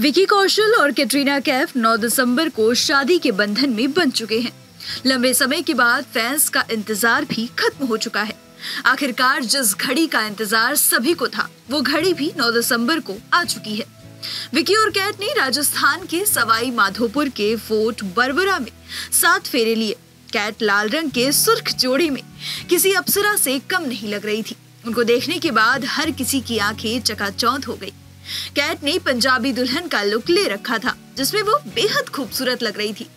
विक्की कौशल और कैटरीना कैफ 9 दिसंबर को शादी के बंधन में बंध चुके हैं। लंबे समय के बाद फैंस का इंतजार भी खत्म हो चुका है। आखिरकार जिस घड़ी का इंतजार सभी को था, वो घड़ी भी 9 दिसंबर को आ चुकी है। विक्की और कैट ने राजस्थान के सवाई माधोपुर के फोर्ट बरवाड़ा में 7 फेरे लिए। कैट लाल रंग के सुर्ख जोड़े में किसी अप्सरा से कम नहीं लग रही थी। उनको देखने के बाद हर किसी की आंखें चकाचौंध हो गई। कैट ने पंजाबी दुल्हन का लुक ले रखा था, जिसमें वो बेहद खूबसूरत लग रही थी।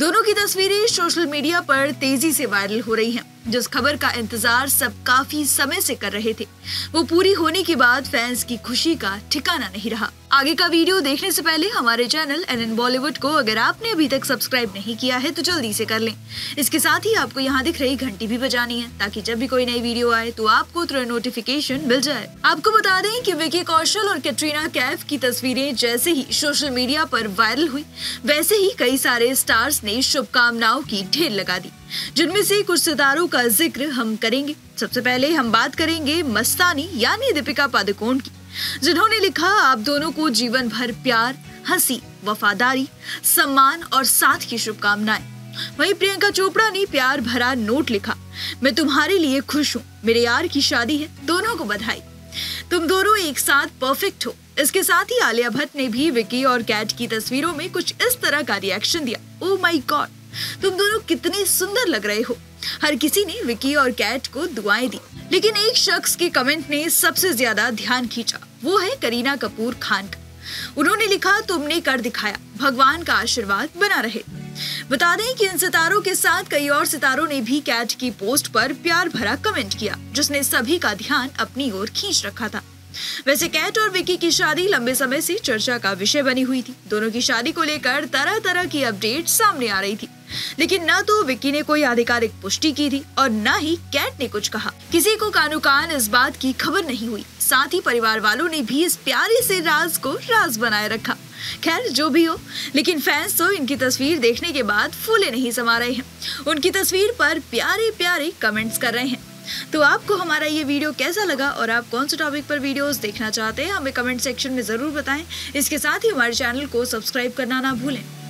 दोनों की तस्वीरें सोशल मीडिया पर तेजी से वायरल हो रही हैं। जिस खबर का इंतजार सब काफी समय से कर रहे थे, वो पूरी होने के बाद फैंस की खुशी का ठिकाना नहीं रहा। आगे का वीडियो देखने से पहले हमारे चैनल NN बॉलीवुड को अगर आपने अभी तक सब्सक्राइब नहीं किया है तो जल्दी से कर लें। इसके साथ ही आपको यहाँ दिख रही घंटी भी बजानी है, ताकि जब भी कोई नई वीडियो आए तो आपको तुरंत नोटिफिकेशन मिल जाए। आपको बता दें कि विक्की कौशल और कैटरीना कैफ की तस्वीरें जैसे ही सोशल मीडिया पर वायरल हुई, वैसे ही कई सारे स्टार्स ने शुभकामनाओं की ढेर लगा दी, जिनमें से कुछ सितारों का जिक्र हम करेंगे। सबसे पहले हम बात करेंगे मस्तानी यानी दीपिका पादुकोण की, जिन्होंने लिखा, आप दोनों को जीवन भर प्यार, हंसी, वफादारी, सम्मान और साथ की शुभकामनाएं। वहीं प्रियंका चोपड़ा ने प्यार भरा नोट लिखा, मैं तुम्हारे लिए खुश हूँ, मेरे यार की शादी है, दोनों को बधाई, तुम दोनों एक साथ परफेक्ट हो। इसके साथ ही आलिया भट्ट ने भी विक्की और कैट की तस्वीरों में कुछ इस तरह का रिएक्शन दिया, ओ माय गॉड, तुम दोनों कितने सुंदर लग रहे हो। हर किसी ने विक्की और कैट को दुआएं दी, लेकिन एक शख्स के कमेंट ने सबसे ज्यादा ध्यान खींचा, वो है करीना कपूर खान का। उन्होंने लिखा, तुमने कर दिखाया, भगवान का आशीर्वाद बना रहे। बता दें कि इन सितारों के साथ कई और सितारों ने भी कैट की पोस्ट पर प्यार भरा कमेंट किया, जिसने सभी का ध्यान अपनी ओर खींच रखा था। वैसे कैट और विक्की की शादी लंबे समय से चर्चा का विषय बनी हुई थी। दोनों की शादी को लेकर तरह तरह की अपडेट सामने आ रही थी, लेकिन न तो विक्की ने कोई आधिकारिक पुष्टि की थी और न ही कैट ने कुछ कहा। किसी को कानो कान इस बात की खबर नहीं हुई। साथ ही परिवार वालों ने भी इस प्यारे से राज को राज बनाए रखा। खैर जो भी हो, लेकिन फैंस तो इनकी तस्वीर देखने के बाद फूले नहीं समा रहे हैं, उनकी तस्वीर पर प्यारे प्यारे कमेंट्स कर रहे हैं। तो आपको हमारा ये वीडियो कैसा लगा और आप कौन से टॉपिक पर वीडियोस देखना चाहते हैं, हमें कमेंट सेक्शन में जरूर बताएं। इसके साथ ही हमारे चैनल को सब्सक्राइब करना ना भूलें।